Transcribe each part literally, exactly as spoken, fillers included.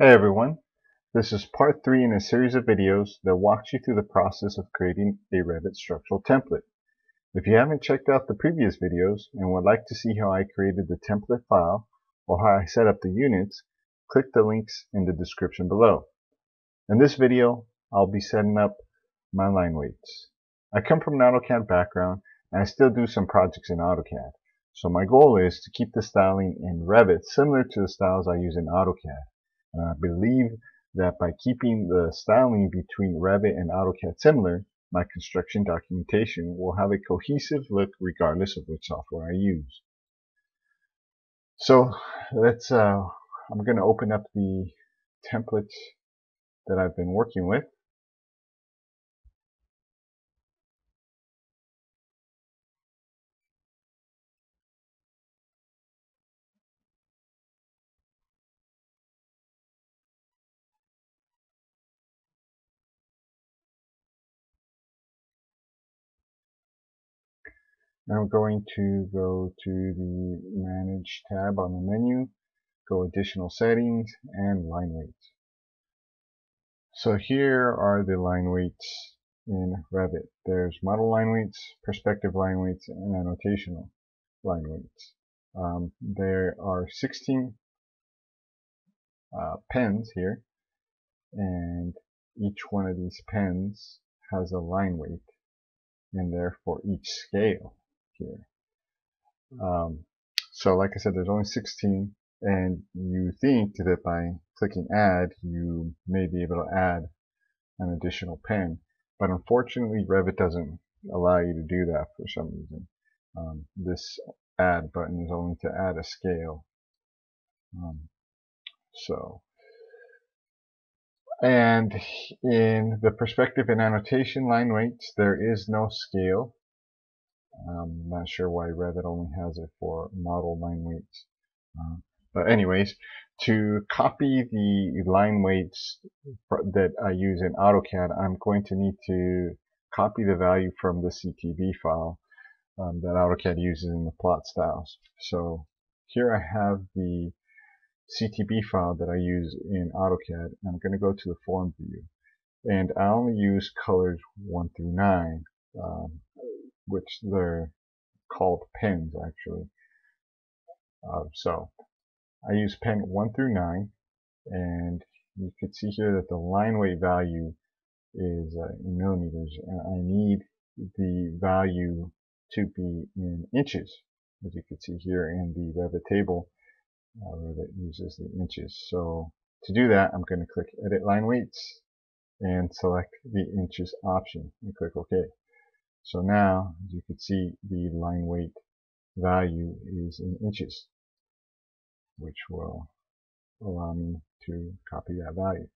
Hey everyone, this is part three in a series of videos that walks you through the process of creating a Revit structural template. If you haven't checked out the previous videos and would like to see how I created the template file or how I set up the units, click the links in the description below. In this video, I'll be setting up my line weights. I come from an AutoCAD background and I still do some projects in AutoCAD, so my goal is to keep the styling in Revit similar to the styles I use in AutoCAD. And I believe that by keeping the styling between Revit and AutoCAD similar, my construction documentation will have a cohesive look regardless of which software I use. So let's, uh, I'm going to open up the template that I've been working with. I'm going to go to the Manage tab on the menu, go Additional Settings, and Line Weights. So here are the line weights in Revit. There's Model Line Weights, Perspective Line Weights, and Annotational Line Weights. Um, there are sixteen uh, pens here, and each one of these pens has a line weight in there for each scale. Here. Um, so like I said, there's only sixteen, and you think that by clicking add you may be able to add an additional pen, but unfortunately Revit doesn't allow you to do that for some reason. Um, this add button is only to add a scale. Um, so, and in the perspective and annotation line weights there is no scale. I'm not sure why Revit only has it for model line weights. Uh, but anyways, to copy the line weights that I use in AutoCAD, I'm going to need to copy the value from the C T B file um, that AutoCAD uses in the plot styles. So here I have the C T B file that I use in AutoCAD. I'm going to go to the form view. And I only use colors one through nine. Um, which they're called pens actually. Uh, so I use pen one through nine, and you can see here that the line weight value is uh, in millimeters, and I need the value to be in inches. As you can see here in the Revit table, uh, Revit uses the inches. So to do that, I'm going to click Edit Line Weights and select the inches option and click OK. So now, as you can see, the line weight value is in inches, which will allow me to copy that value.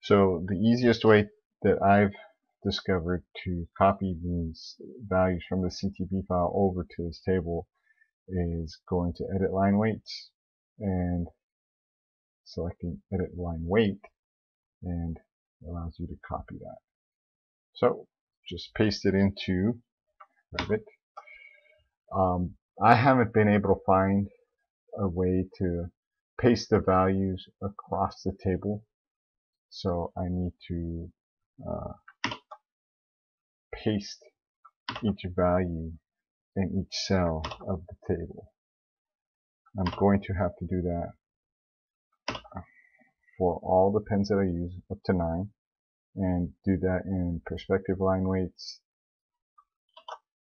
So the easiest way that I've discovered to copy these values from the C T B file over to this table is going to Edit Line Weights and selecting Edit Line Weight, and allows you to copy that. So just paste it into Revit. Um, I haven't been able to find a way to paste the values across the table, so I need to uh, paste each value in each cell of the table. I'm going to have to do that for all the pens that I use up to nine. And do that in perspective line weights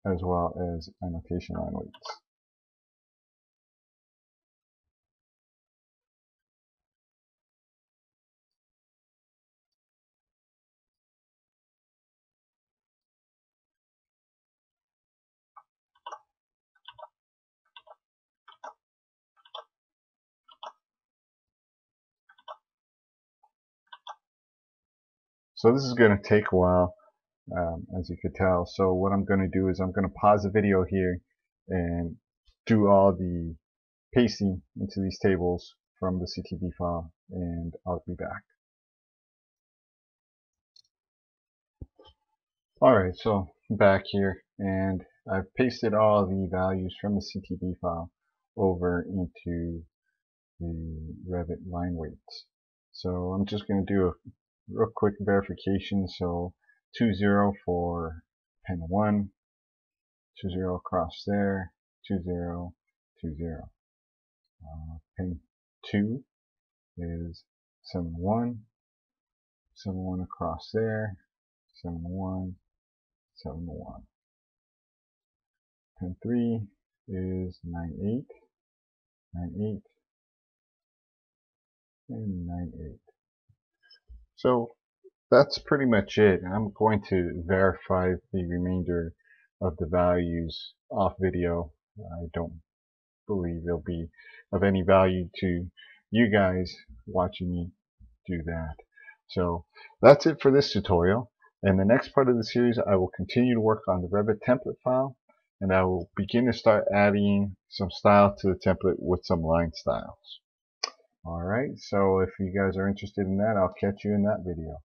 as well as annotation line weights. So this is going to take a while, um, as you could tell. So what I'm going to do is I'm going to pause the video here and do all the pasting into these tables from the C T B file, and I'll be back. Alright, so I'm back here, and I've pasted all the values from the C T B file over into the Revit line weights. So I'm just going to do a real quick verification. So two zero for pen one, two zero across there, two zero, two zero. Uh, pen two is seven one, seven one across there, seven one, seven one. Pen three is nine eight, nine eight, and nine eight. So that's pretty much it. I'm going to verify the remainder of the values off video. I don't believe it'll be of any value to you guys watching me do that. So that's it for this tutorial. In the next part of the series, I will continue to work on the Revit template file, and I will begin to start adding some style to the template with some line styles. Alright, so if you guys are interested in that, I'll catch you in that video.